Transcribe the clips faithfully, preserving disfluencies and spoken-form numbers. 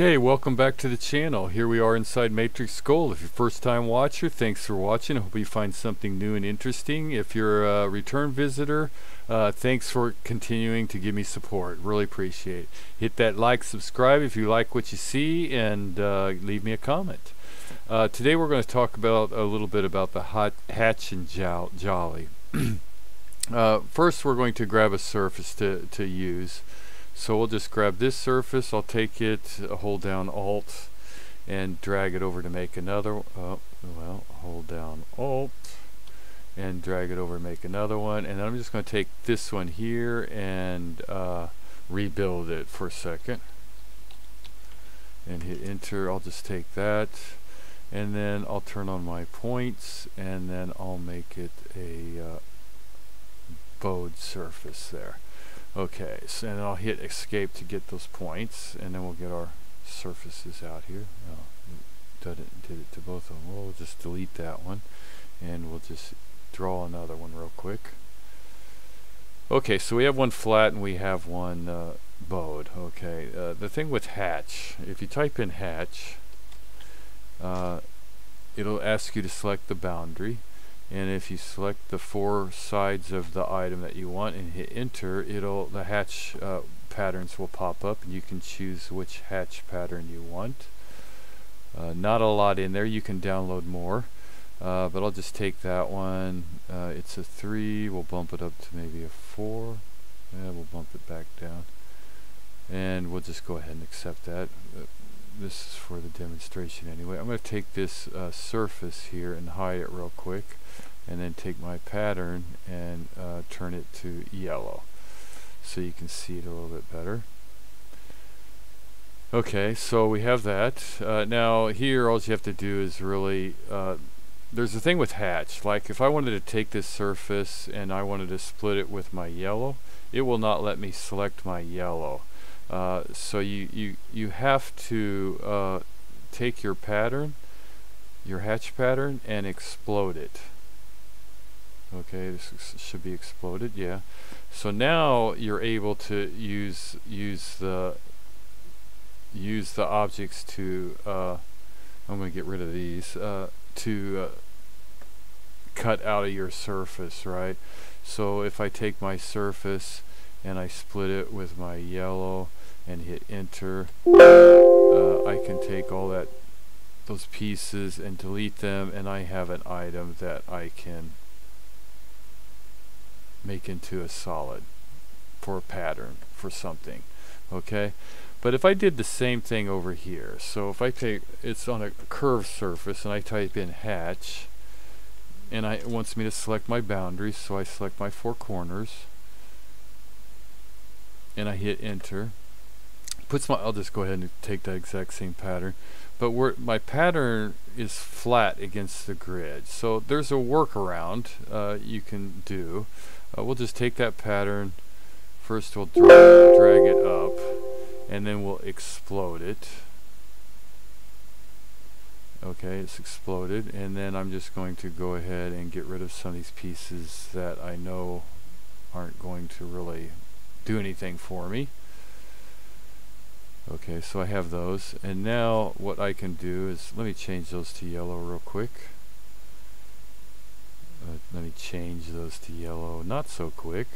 Okay, welcome back to the channel. Here we are inside Matrix Gold. If you're a first time watcher, thanks for watching. I hope you find something new and interesting. If you're a return visitor, uh, thanks for continuing to give me support. Really appreciate it. Hit that like, subscribe if you like what you see, and uh, leave me a comment. Uh, today we're going to talk about a little bit about the hot Hatch and Jali. uh, first we're going to grab a surface to, to use. So we'll just grab this surface. I'll take it, hold down Alt, and drag it over to make another. Oh, well, hold down Alt, and drag it over to make another one. And then I'm just going to take this one here and uh, rebuild it for a second. And hit Enter. I'll just take that, and then I'll turn on my points, and then I'll make it a uh, bowed surface there. Okay, so and then I'll hit escape to get those points, and then we'll get our surfaces out here. Oh, did it, did it to both of them. We'll just delete that one, and we'll just draw another one real quick. Okay, so we have one flat and we have one uh, bowed. Okay, uh, the thing with Hatch, if you type in Hatch, uh, it'll ask you to select the boundary. And if you select the four sides of the item that you want and hit Enter, it'll the hatch uh, patterns will pop up, and you can choose which hatch pattern you want. Uh, not a lot in there. You can download more, uh, but I'll just take that one. Uh, it's a three. We'll bump it up to maybe a four. Yeah, we'll bump it back down, and we'll just go ahead and accept that. Uh, this is for the demonstration anyway. I'm going to take this uh, surface here and hide it real quick, and then take my pattern and uh, turn it to yellow so you can see it a little bit better. Okay, so we have that. Uh, now here all you have to do is really, uh, there's a thing with Hatch, like if I wanted to take this surface and I wanted to split it with my yellow, it will not let me select my yellow. Uh, so you, you, you have to uh, take your pattern, your hatch pattern, and explode it. Okay, this should be exploded, yeah. So now you're able to use use the use the objects to. Uh, I'm going to get rid of these uh, to uh, cut out of your surface, right? So if I take my surface and I split it with my yellow and hit Enter, uh, I can take all that those pieces and delete them, and I have an item that I can make into a solid for a pattern for something. Okay, but if I did the same thing over here, so if I take, it's on a curved surface, and I type in Hatch, and I, it wants me to select my boundaries, so I select my four corners and I hit Enter. Puts my, I'll just go ahead and take that exact same pattern, but where my pattern is flat against the grid, so there's a workaround uh, you can do. Uh, we'll just take that pattern first, we'll dra drag it up, and then we'll explode it. Okay, it's exploded, and then I'm just going to go ahead and get rid of some of these pieces that I know aren't going to really do anything for me. Okay, so I have those, and now what I can do is, let me change those to yellow real quick. Uh, let me change those to yellow, not so quick.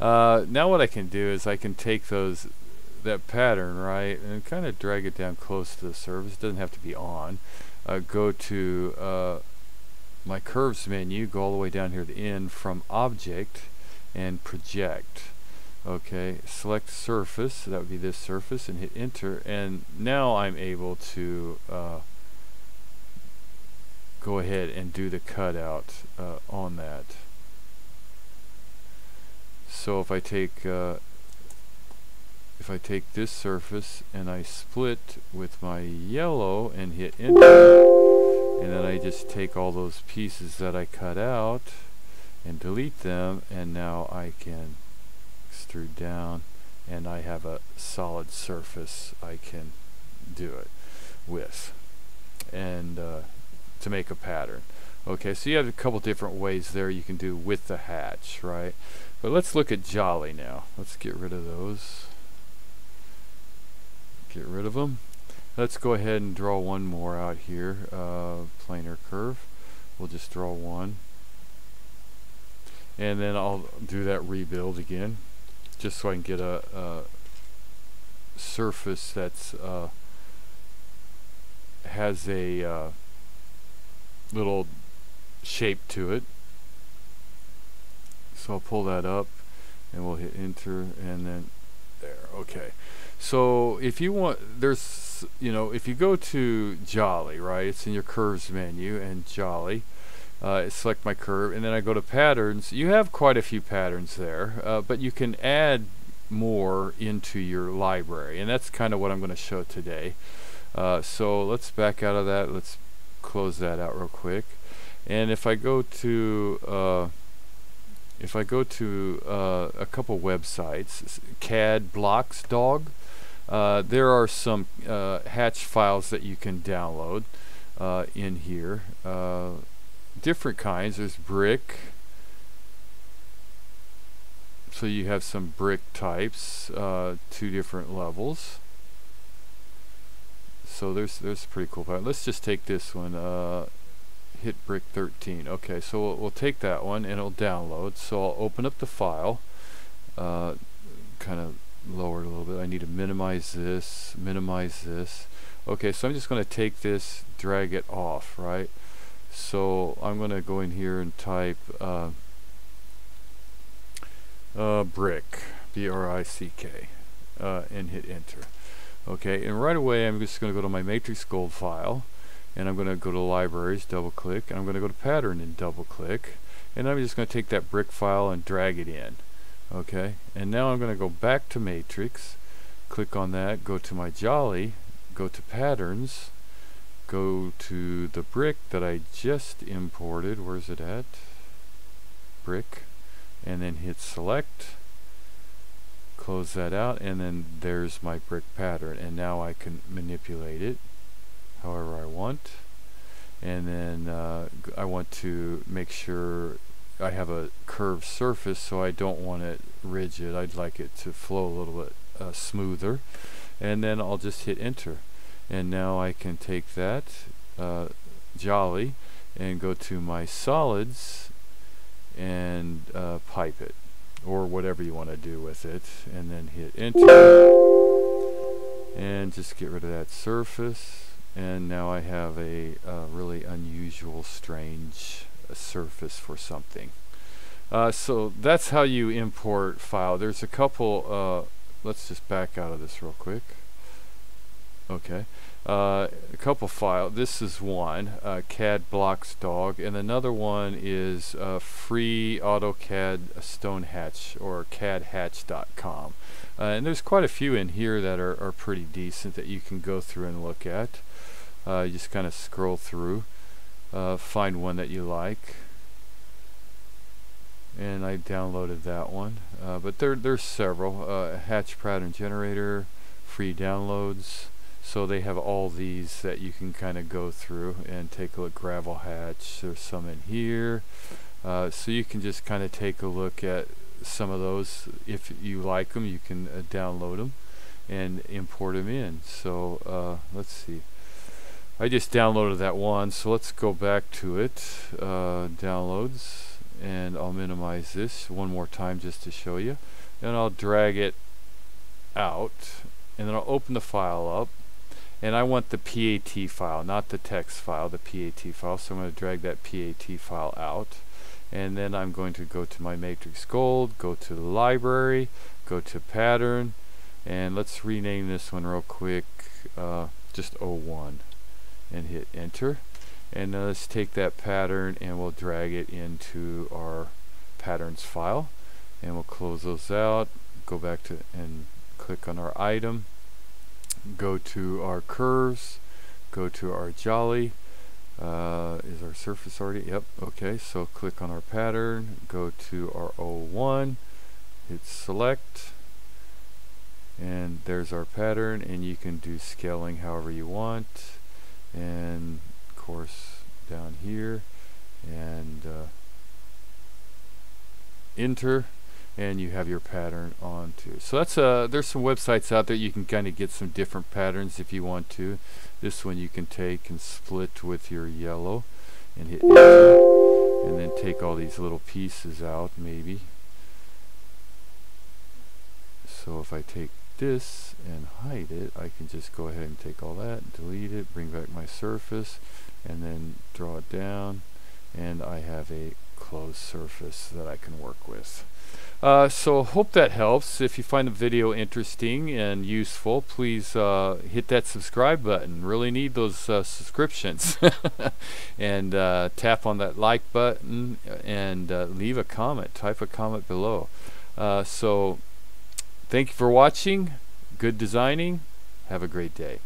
uh, now what I can do is I can take those, that pattern, right, and kind of drag it down close to the surface. It doesn't have to be on. Uh, go to uh, my curves menu, go all the way down here to End, from Object, and Project. Okay, select surface, so that would be this surface, and hit Enter, and now I'm able to uh, go ahead and do the cutout uh, on that. So if I take uh, if I take this surface and I split with my yellow and hit Enter, and then I just take all those pieces that I cut out and delete them, and now I can extrude down, and I have a solid surface I can do it with, and uh, to make a pattern. Okay, so you have a couple different ways there you can do with the Hatch, right? But let's look at Jali now. Let's get rid of those. get rid of them. Let's go ahead and draw one more out here, uh, planar curve. We'll just draw one. And then I'll do that rebuild again, just so I can get a, a surface that's uh, has a uh, little shape to it. So I'll pull that up and we'll hit enter, and then there. Okay, so if you want, there's, you know, if you go to Jali, right, it's in your curves menu, and Jali, uh, select my curve, and then I go to patterns. You have quite a few patterns there, uh, but you can add more into your library, and that's kind of what I'm going to show today. Uh, so let's back out of that. Let's close that out real quick. And if I go to uh, if I go to uh, a couple websites, C A D Blocks Dog, uh, there are some uh, Hatch files that you can download uh, in here. Uh, different kinds. There's brick, so you have some brick types, uh, two different levels. So there's there's a pretty cool part. Let's just take this one. Uh, hit brick thirteen. Okay, so we'll, we'll take that one and it'll download. So I'll open up the file. Uh, kind of lower it a little bit. I need to minimize this. Minimize this. Okay, so I'm just going to take this, drag it off, right? So I'm going to go in here and type uh, uh, brick, B R I C K, uh, and hit enter. Okay, and right away I'm just going to go to my Matrix Gold file, and I'm going to go to libraries, double click, and I'm going to go to pattern and double click, and I'm just going to take that brick file and drag it in. Okay, and now I'm going to go back to Matrix, click on that, go to my Jali, go to patterns, go to the brick that I just imported. Where's it at? Brick, and then hit select, close that out, and then there's my brick pattern, and now I can manipulate it however I want. And then uh, I want to make sure I have a curved surface, so I don't want it rigid. I'd like it to flow a little bit uh, smoother, and then I'll just hit enter, and now I can take that uh, Jali and go to my solids and uh, pipe it, or whatever you want to do with it, and then hit enter and just get rid of that surface. And now I have a uh, really unusual, strange uh, surface for something. Uh, so that's how you import file. There's a couple, uh, let's just back out of this real quick. Okay, uh, a couple file. This is one, uh, C A D Blocks Dog, and another one is uh, Free AutoCAD Stone Hatch, or C A D Hatch dot com. Uh, and there's quite a few in here that are, are pretty decent that you can go through and look at. Uh, you just kind of scroll through, uh, find one that you like. And I downloaded that one, uh, but there there's several. Uh, Hatch Pattern Generator, free downloads. So they have all these that you can kind of go through and take a look. Gravel Hatch, there's some in here, uh, so you can just kind of take a look at some of those. If you like them, you can uh, download them and import them in. So uh, let's see, I just downloaded that one, so let's go back to it, uh, downloads, and I'll minimize this one more time just to show you, and I'll drag it out, and then I'll open the file up, and I want the P A T file, not the text file, the P A T file. So I'm going to drag that P A T file out, and then I'm going to go to my Matrix Gold, go to the library, go to pattern, and let's rename this one real quick, uh, just oh one, and hit enter. And uh, let's take that pattern and we'll drag it into our patterns file, and we'll close those out, go back to and click on our item, go to our curves, go to our Jali. Uh, is our surface already? Yep. Okay, so click on our pattern, go to our oh one, hit select, and there's our pattern. And you can do scaling however you want, and of course down here, and uh, enter. and you have your pattern on too. So that's uh there's some websites out there you can kind of get some different patterns if you want to. This one you can take and split with your yellow and hit enter, and then take all these little pieces out maybe. So if I take this and hide it, I can just go ahead and take all that and delete it, bring back my surface, and then draw it down, and I have a closed surface that I can work with. Uh, so hope that helps. If you find the video interesting and useful, please uh, hit that subscribe button. Really need those uh, subscriptions. And uh, tap on that like button and uh, leave a comment. Type a comment below. Uh, so thank you for watching. Good designing. Have a great day.